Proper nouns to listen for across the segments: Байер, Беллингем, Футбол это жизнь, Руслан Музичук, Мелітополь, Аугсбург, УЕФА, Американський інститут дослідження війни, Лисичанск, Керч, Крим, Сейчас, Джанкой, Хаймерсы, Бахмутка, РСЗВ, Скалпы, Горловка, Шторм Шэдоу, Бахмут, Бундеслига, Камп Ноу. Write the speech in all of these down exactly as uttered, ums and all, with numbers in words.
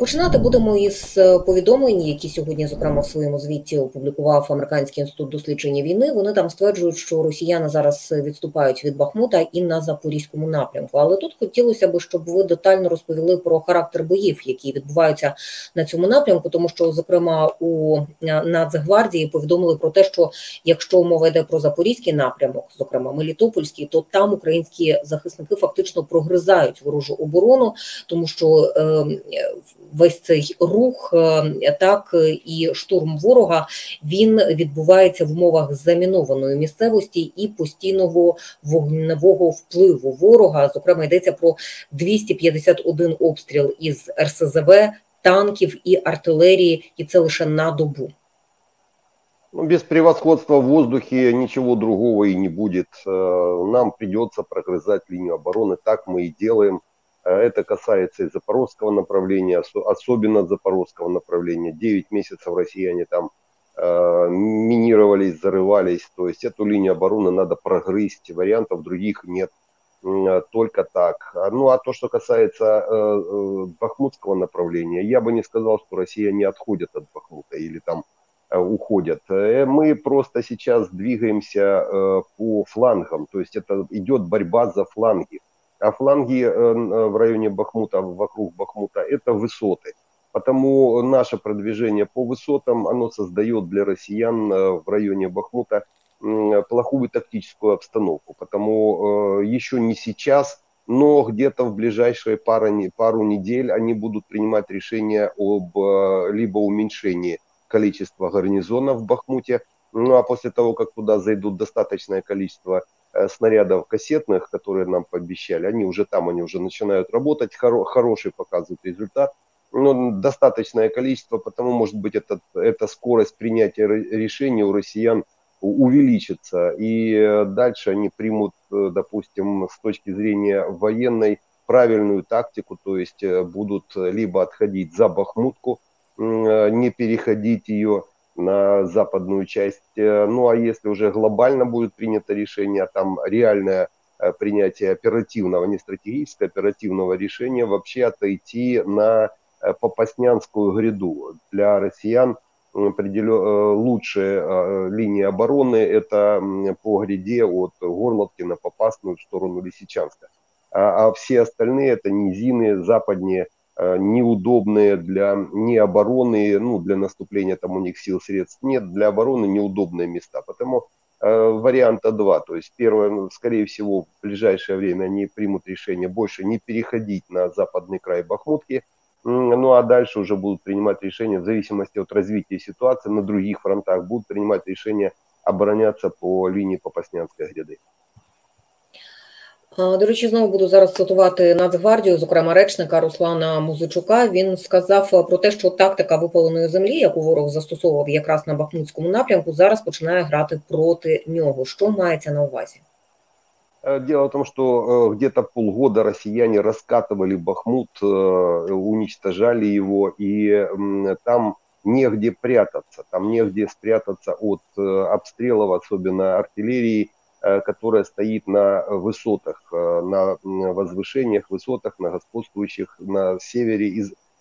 Починати будемо із повідомлень, які сьогодні, зокрема, в своєму звіті опублікував Американський інститут дослідження війни. Вони там стверджують, що росіяни зараз відступають від Бахмута і на Запорізькому напрямку. Але тут хотілося б, щоб ви детально розповіли про характер боїв, які відбуваються на цьому напрямку, тому що, зокрема, у Нацгвардії повідомили про те, що якщо мова йде про Запорізький напрямок, зокрема Мелітопольський, то там українські захисники фактично прогризають ворожу оборону, тому що е весь цей рух, так, і штурм ворога, він відбувається в умовах замінованої місцевості і постійного вогневого впливу ворога. Зокрема, йдеться про двісті п'ятдесят один обстріл із РСЗВ, танків і артилерії, і це лише на добу. Без превосходства в воздухе ничего другого и не будет. Нам придется прогрызать линию обороны, так мы и делаем. Это касается и запорожского направления, особенно запорожского направления. девять месяцев россияне там э, минировались, зарывались. То есть эту линию обороны надо прогрызть, вариантов других нет, только так. Ну а то, что касается э, бахмутского направления, я бы не сказал, что россияне отходят от Бахмута или там э, уходят. Мы просто сейчас двигаемся э, по флангам, то есть это идет борьба за фланги. А фланги в районе Бахмута, вокруг Бахмута, это высоты. Потому наше продвижение по высотам, оно создает для россиян в районе Бахмута плохую тактическую обстановку. Потому еще не сейчас, но где-то в ближайшие пару, пару недель они будут принимать решение об либо уменьшении количества гарнизонов в Бахмуте, ну а после того, как туда зайдут достаточное количество снарядов кассетных, которые нам пообещали, они уже там, они уже начинают работать, хоро, хороший показывают результат, но достаточное количество, потому, может быть, этот, эта скорость принятия решений у россиян увеличится, и дальше они примут, допустим, с точки зрения военной правильную тактику, то есть будут либо отходить за Бахмутку, не переходить ее на западную часть, ну а если уже глобально будет принято решение, там реальное принятие оперативного, не стратегического, оперативного решения, вообще отойти на Попаснянскую гряду. Для россиян лучшие линии обороны это по гряде от Горловки на Попасную в сторону Лисичанска, а все остальные это низины западнее, неудобные для не обороны, ну, для наступления там у них сил, средств нет, для обороны неудобные места. Потому э, варианта два. То есть, первое, скорее всего, в ближайшее время они примут решение больше не переходить на западный край Бахмутки, ну, а дальше уже будут принимать решение, в зависимости от развития ситуации, на других фронтах будут принимать решение обороняться по линии Попаснянской гряды. До речі, знову буду зараз цитувати Нацгвардію, зокрема речника Руслана Музичука. Він сказав про те, що тактика випаленої землі, яку ворог застосовував якраз на Бахмутському напрямку, зараз починає грати проти нього. Що мається на увазі? Дело в том, что где-то полгода россияне раскатывали Бахмут, уничтожали его, и там негде прятаться, там негде спрятаться от обстрелов, особенно артиллерии, которая стоит на высотах, на возвышениях, высотах, на господствующих на севере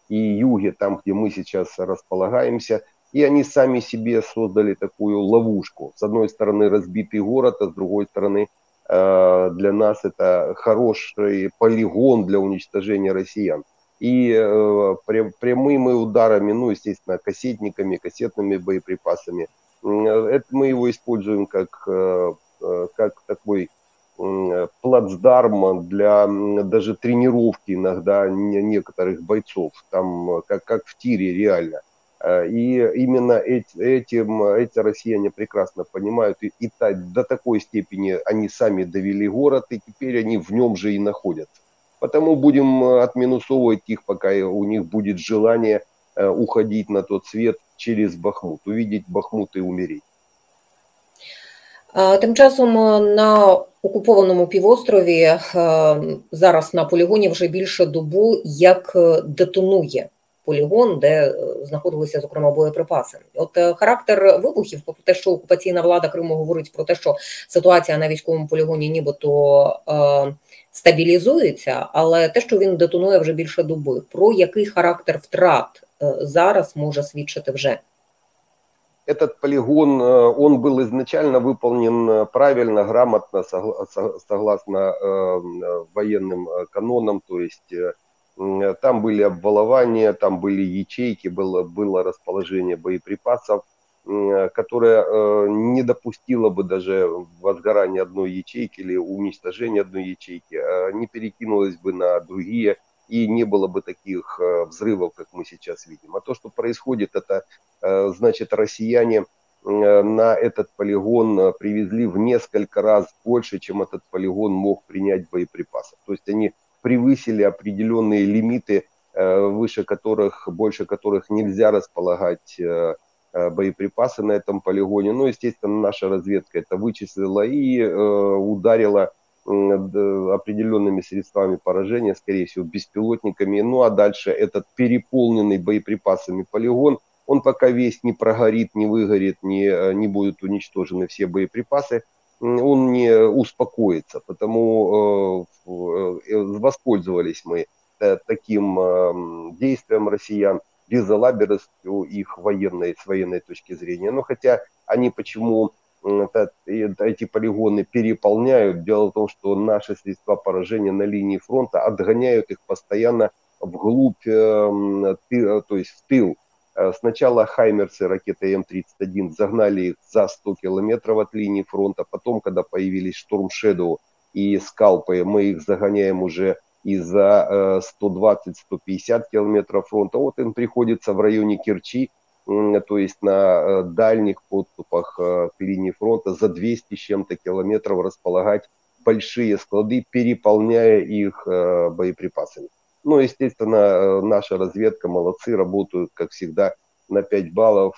и юге, там, где мы сейчас располагаемся. И они сами себе создали такую ловушку. С одной стороны, разбитый город, а с другой стороны, для нас это хороший полигон для уничтожения россиян. И прямыми ударами, ну, естественно, кассетниками, кассетными боеприпасами, это мы его используем как... как такой плацдарм для даже тренировки иногда некоторых бойцов, там как, как в тире реально. И именно этим, эти россияне прекрасно понимают, и, и до такой степени они сами довели город, и теперь они в нем же и находятся. Потому будем отминусовывать их, пока у них будет желание уходить на тот свет через Бахмут, увидеть Бахмут и умереть. Тим часом на окупованому півострові зараз на полігоні вже більше добу, як детонує полігон, де знаходилися, зокрема, боєприпаси. От характер вибухів, про те, що окупаційна влада Криму говорить про те, що ситуація на військовому полігоні нібито стабілізується, але те, що він детонує вже більше доби, про який характер втрат зараз може свідчити вже? Этот полигон, он был изначально выполнен правильно, грамотно, согласно военным канонам, то есть там были обвалования, там были ячейки, было, было расположение боеприпасов, которое не допустило бы даже возгорания одной ячейки или уничтожения одной ячейки, не перекинулось бы на другие, и не было бы таких взрывов, как мы сейчас видим. А то, что происходит, это значит, россияне на этот полигон привезли в несколько раз больше, чем этот полигон мог принять боеприпасов. То есть они превысили определенные лимиты, выше которых, больше которых нельзя располагать боеприпасы на этом полигоне. Ну, естественно, наша разведка это вычислила и ударила определенными средствами поражения, скорее всего, беспилотниками. Ну, а дальше этот переполненный боеприпасами полигон, он пока весь не прогорит, не выгорит, не, не будут уничтожены все боеприпасы, он не успокоится. Потому воспользовались мы таким действием россиян, безалаберностью их военной, с военной точки зрения. Но хотя они почему эти полигоны переполняют, дело в том, что наши средства поражения на линии фронта отгоняют их постоянно вглубь, то есть в тыл. Сначала «Хаймерсы» ракеты М тридцать один загнали их за сто километров от линии фронта. Потом, когда появились «Шторм Шэдоу» и «Скалпы», мы их загоняем уже и за сто двадцать — сто пятьдесят километров фронта. Вот им приходится в районе Керчи, то есть на дальних подступах к линии фронта, за двести с чем-то километров располагать большие склады, переполняя их боеприпасами. Ну, естественно, наша разведка, молодцы, работают, как всегда, на пять баллов.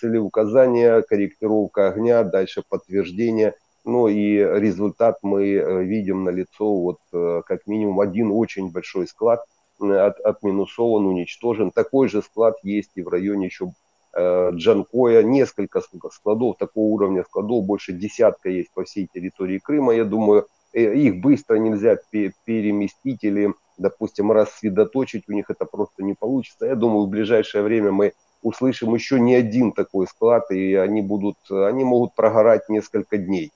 Целеуказания, корректировка огня, дальше подтверждение. Ну и результат мы видим налицо, вот как минимум один очень большой склад от, отминусован, уничтожен. Такой же склад есть и в районе еще Джанкоя. Несколько складов, такого уровня складов, больше десятка есть по всей территории Крыма. Я думаю, их быстро нельзя переместить или... допустим, рассредоточить у них это просто не получится. Я думаю, в ближайшее время мы услышим еще не один такой склад, и они будут, они могут прогорать несколько дней.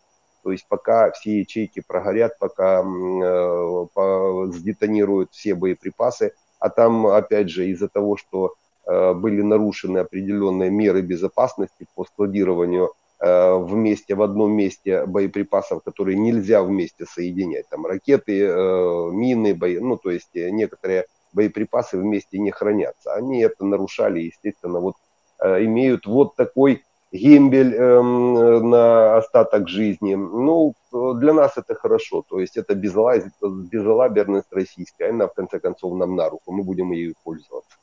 То есть пока все ячейки прогорят, пока э, по, сдетонируют все боеприпасы, а там, опять же, из-за того, что э, были нарушены определенные меры безопасности по складированию э, вместе, в одном месте боеприпасов, которые нельзя вместе соединять, там ракеты, э, мины, бои, ну, то есть некоторые боеприпасы вместе не хранятся. Они это нарушали, естественно, вот э, имеют вот такой гембель э, на остаток жизни. Ну, для нас это хорошо, то есть это безалаберность российская, она в конце концов нам на руку, мы будем ею пользоваться.